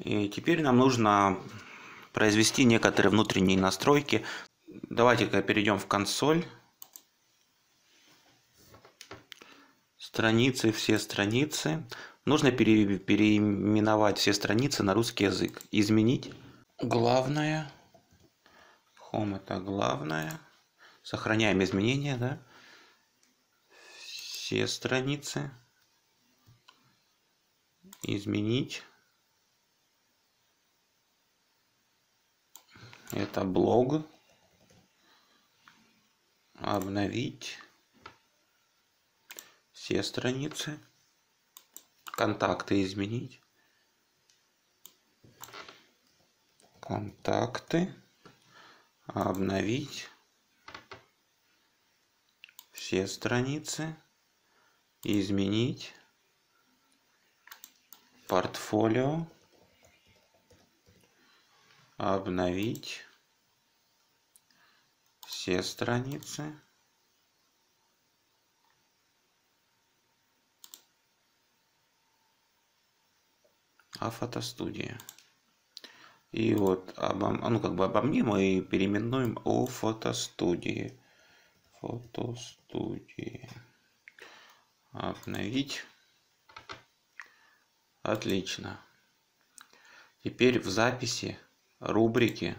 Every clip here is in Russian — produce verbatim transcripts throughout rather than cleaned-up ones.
И теперь нам нужно произвести некоторые внутренние настройки. Давайте-ка перейдем в консоль. Страницы, все страницы. Нужно пере, переименовать все страницы на русский язык. Изменить. Главное. Home — это главное. Сохраняем изменения, да? Все страницы. Изменить. Это блог. Обновить. Все страницы. Контакты изменить. Контакты. Обновить. Все страницы. Изменить. Портфолио. Обновить. Все страницы. А фотостудия. И вот обо, ну, как бы обо мне мы переименуем о фотостудии. Фотостудии. Обновить. Отлично. Теперь в записи рубрики.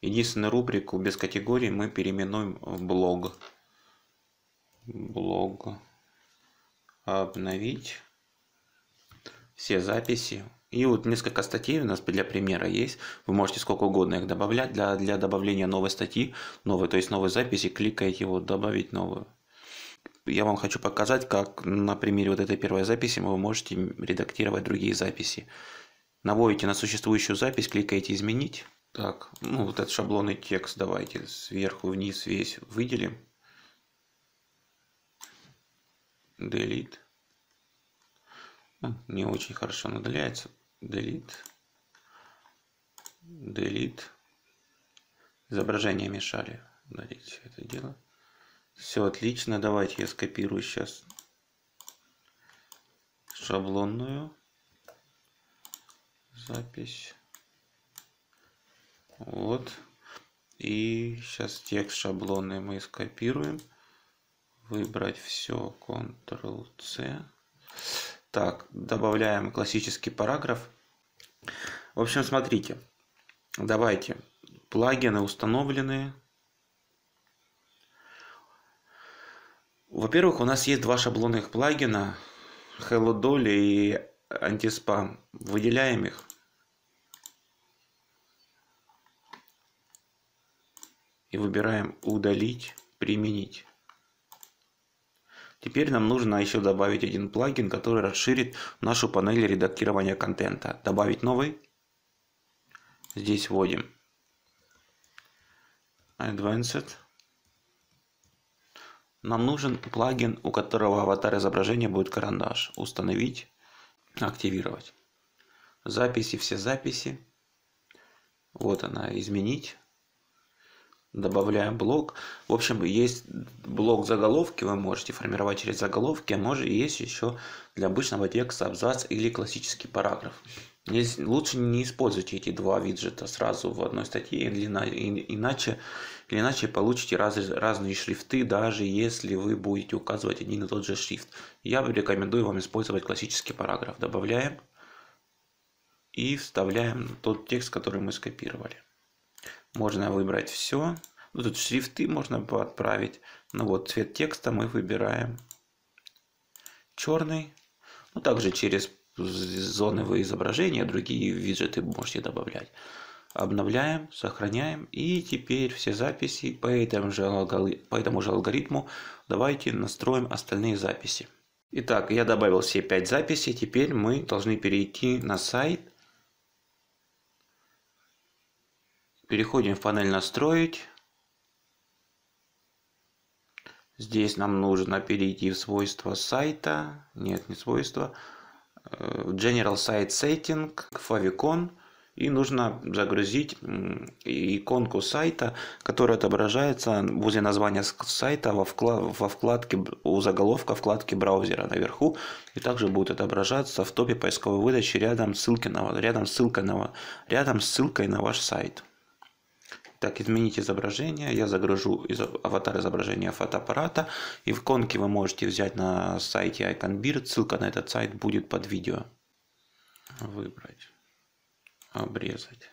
Единственную рубрику без категории мы переименуем в блог. Блог. Обновить. Все записи. И вот несколько статей у нас для примера есть. Вы можете сколько угодно их добавлять. Для, для добавления новой статьи, новой, то есть новой записи, кликаете вот «Добавить новую». Я вам хочу показать, как на примере вот этой первой записи вы можете редактировать другие записи. Наводите на существующую запись, кликаете «Изменить». Так, ну вот этот шаблонный текст давайте сверху вниз весь выделим. Delete. Не очень хорошо он удаляется. Delete. Delete. Изображения мешали. Удалить все это дело. Все отлично. Давайте я скопирую сейчас шаблонную запись. Вот. И сейчас текст шаблонный мы скопируем. Выбрать все. контрол цэ. Так, добавляем классический параграф. В общем, смотрите. Давайте. Плагины установлены. Во-первых, у нас есть два шаблонных плагина. Hello Dolly и Antispam. Выделяем их. И выбираем «Удалить», «Применить». Теперь нам нужно еще добавить один плагин, который расширит нашу панель редактирования контента. Добавить новый. Здесь вводим Advanced. Нам нужен плагин, у которого аватар изображения будет карандаш. Установить, активировать. Записи, все записи. Вот она, изменить. Добавляем блок. В общем, есть блок заголовки, вы можете формировать через заголовки, а может есть еще для обычного текста абзац или классический параграф. Здесь лучше не используйте эти два виджета сразу в одной статье, иначе, иначе получите раз, разные шрифты, даже если вы будете указывать один и тот же шрифт. Я рекомендую вам использовать классический параграф. Добавляем и вставляем тот текст, который мы скопировали. Можно выбрать все. Ну, тут шрифты можно подправить. Ну вот цвет текста мы выбираем черный. Ну, также через зоновые изображения другие виджеты можете добавлять. Обновляем, сохраняем. И теперь все записи по этому же, по этому же алгоритму. Давайте настроим остальные записи. Итак, я добавил все пять записей. Теперь мы должны перейти на сайт. Переходим в панель «Настроить». Здесь нам нужно перейти в свойства сайта. Нет, не свойства. General Site Setting, favicon. И нужно загрузить иконку сайта, которая отображается возле названия сайта во вкладке, у заголовка вкладки браузера наверху. И также будет отображаться в топе поисковой выдачи рядом, ссылки на, рядом, ссылка на, рядом с ссылкой на ваш сайт. Так, изменить изображение. Я загружу из, аватар изображения фотоаппарата. И иконки вы можете взять на сайте iconbird. Ссылка на этот сайт будет под видео. Выбрать. Обрезать.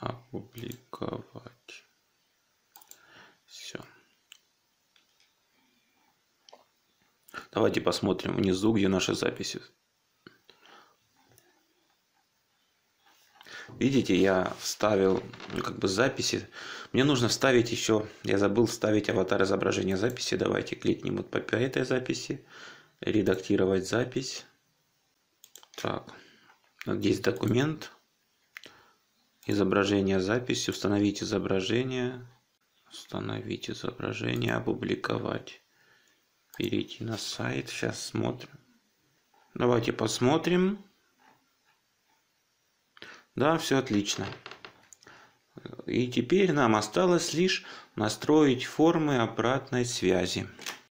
Опубликовать. Все. Давайте посмотрим внизу, где наши записи. Видите, я вставил как бы записи. Мне нужно вставить еще, я забыл вставить аватар изображения записи. Давайте кликнем вот по этой записи. Редактировать запись. Так. Здесь документ. Изображение записи. Установить изображение. Установить изображение. Опубликовать. Перейти на сайт. Сейчас смотрим. Давайте посмотрим. Да, все отлично. И теперь нам осталось лишь настроить формы обратной связи.